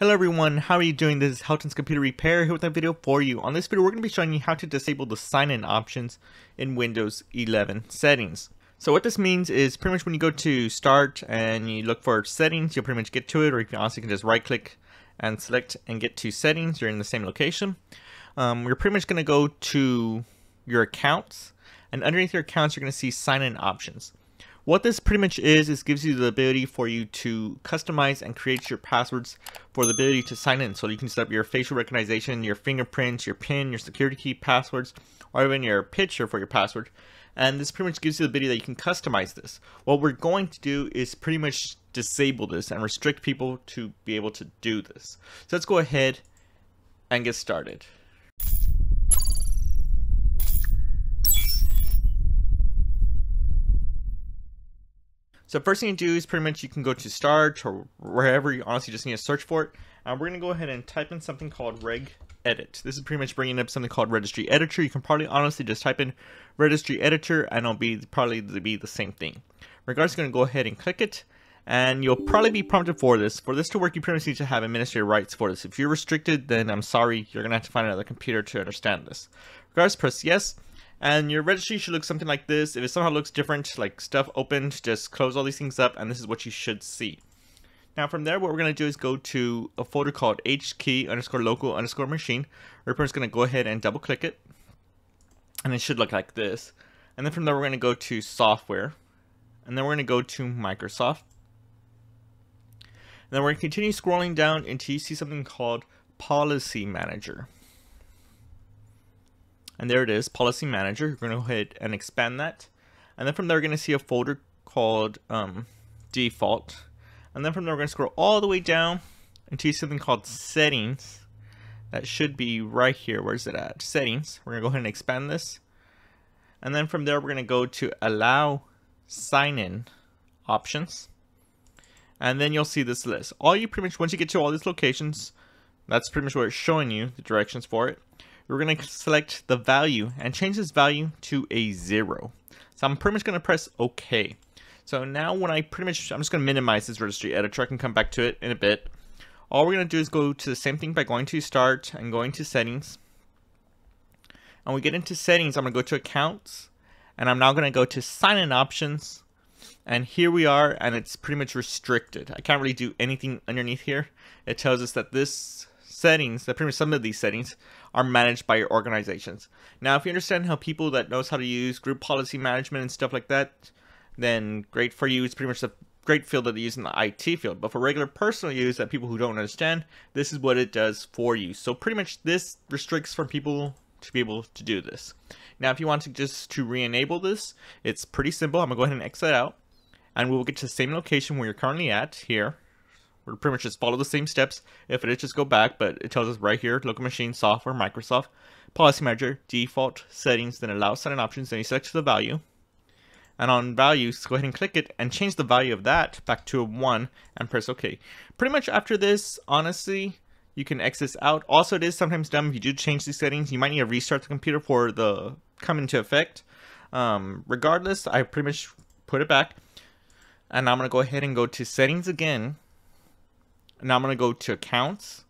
Hello everyone, how are you doing? This is Helton's Computer Repair here with a video for you. On this video, we're going to be showing you how to disable the sign-in options in Windows 11 settings. So what this means is pretty much when you go to Start and you look for Settings, you'll pretty much get to it, or you can also just right-click and select and get to Settings. You're in the same location. You're pretty much going to go to your Accounts, and underneath your Accounts, you're going to see Sign-In Options. What this pretty much is gives you the ability for you to customize and create your passwords for the ability to sign in. So you can set up your facial recognition, your fingerprints, your PIN, your security key passwords, or even your picture for your password. And this pretty much gives you the ability that you can customize this. What we're going to do is pretty much disable this and restrict people to be able to do this. So let's go ahead and get started. So first thing you do is pretty much you can go to Start or wherever. You honestly just need to search for it. And we're going to go ahead and type in something called Reg Edit. This is pretty much bringing up something called Registry Editor. You can probably honestly just type in Registry Editor and it'll probably be the same thing. Regardless, you're going to go ahead and click it. And you'll probably be prompted for this. For this to work, you pretty much need to have administrative rights for this. If you're restricted, then I'm sorry, you're going to have to find another computer to understand this. Regardless, press Yes. And your registry should look something like this. If it somehow looks different, like stuff opened, just close all these things up, and this is what you should see. Now from there, what we're going to do is go to a folder called HKEY_LOCAL_MACHINE. We're just going to go ahead and double click it, and it should look like this. And then from there, we're going to go to Software, and then we're going to go to Microsoft. And then we're going to continue scrolling down until you see something called Policy Manager. And there it is, Policy Manager. You're going to go ahead and expand that. And then from there, we're going to see a folder called Default. And then from there, we're going to scroll all the way down until you see something called Settings. That should be right here. Where's it at? Settings. We're going to go ahead and expand this. And then from there, we're going to go to Allow Sign-In Options. And then you'll see this list. All you pretty much, once you get to all these locations, that's pretty much what it's showing you, the directions for it. We're going to select the value and change this value to a 0. So I'm pretty much going to press OK. So now when I'm just going to minimize this registry editor. I can come back to it in a bit. All we're going to do is go to the same thing by going to Start and going to Settings. And we get into Settings. I'm going to go to Accounts. And I'm now going to go to Sign-In Options. And here we are, and it's pretty much restricted. I can't really do anything underneath here. It tells us that this settings, that pretty much some of these settings are managed by your organizations. Now, if you understand how people that knows how to use group policy management and stuff like that, then great for you. It's pretty much a great field that they use in the IT field. But for regular personal use, that people who don't understand, this is what it does for you. So pretty much this restricts from people to be able to do this. Now, if you want to just to re-enable this, it's pretty simple. I'm gonna go ahead and exit out, and we'll get to the same location where you're currently at here. We're pretty much just follow the same steps. If it is, just go back, but it tells us right here, Local Machine, Software, Microsoft, Policy Manager, Default, Settings, then Allow Sign-In Options, then you select the value. And on values, go ahead and click it and change the value of that back to a 1 and press OK. Pretty much after this, honestly, you can X this out. Also, it is sometimes dumb if you do change these settings. You might need to restart the computer for the come into effect. Regardless, I pretty much put it back. And I'm going to go ahead and go to Settings again. Now I'm going to go to Accounts,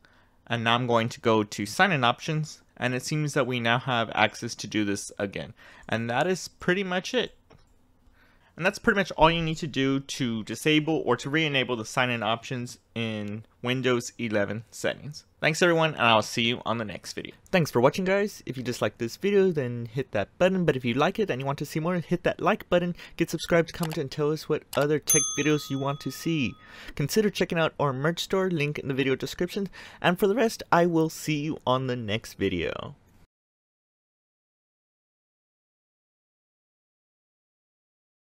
and now I'm going to go to Sign-In Options, and it seems that we now have access to do this again. And that is pretty much it. And that's pretty much all you need to do to disable or to re-enable the sign-in options in Windows 11 settings. Thanks everyone, and I'll see you on the next video. Thanks for watching, guys. If you disliked this video, then hit that button. But if you like it and you want to see more, hit that like button. Get subscribed, comment, and tell us what other tech videos you want to see. Consider checking out our merch store, link in the video description. And for the rest, I will see you on the next video.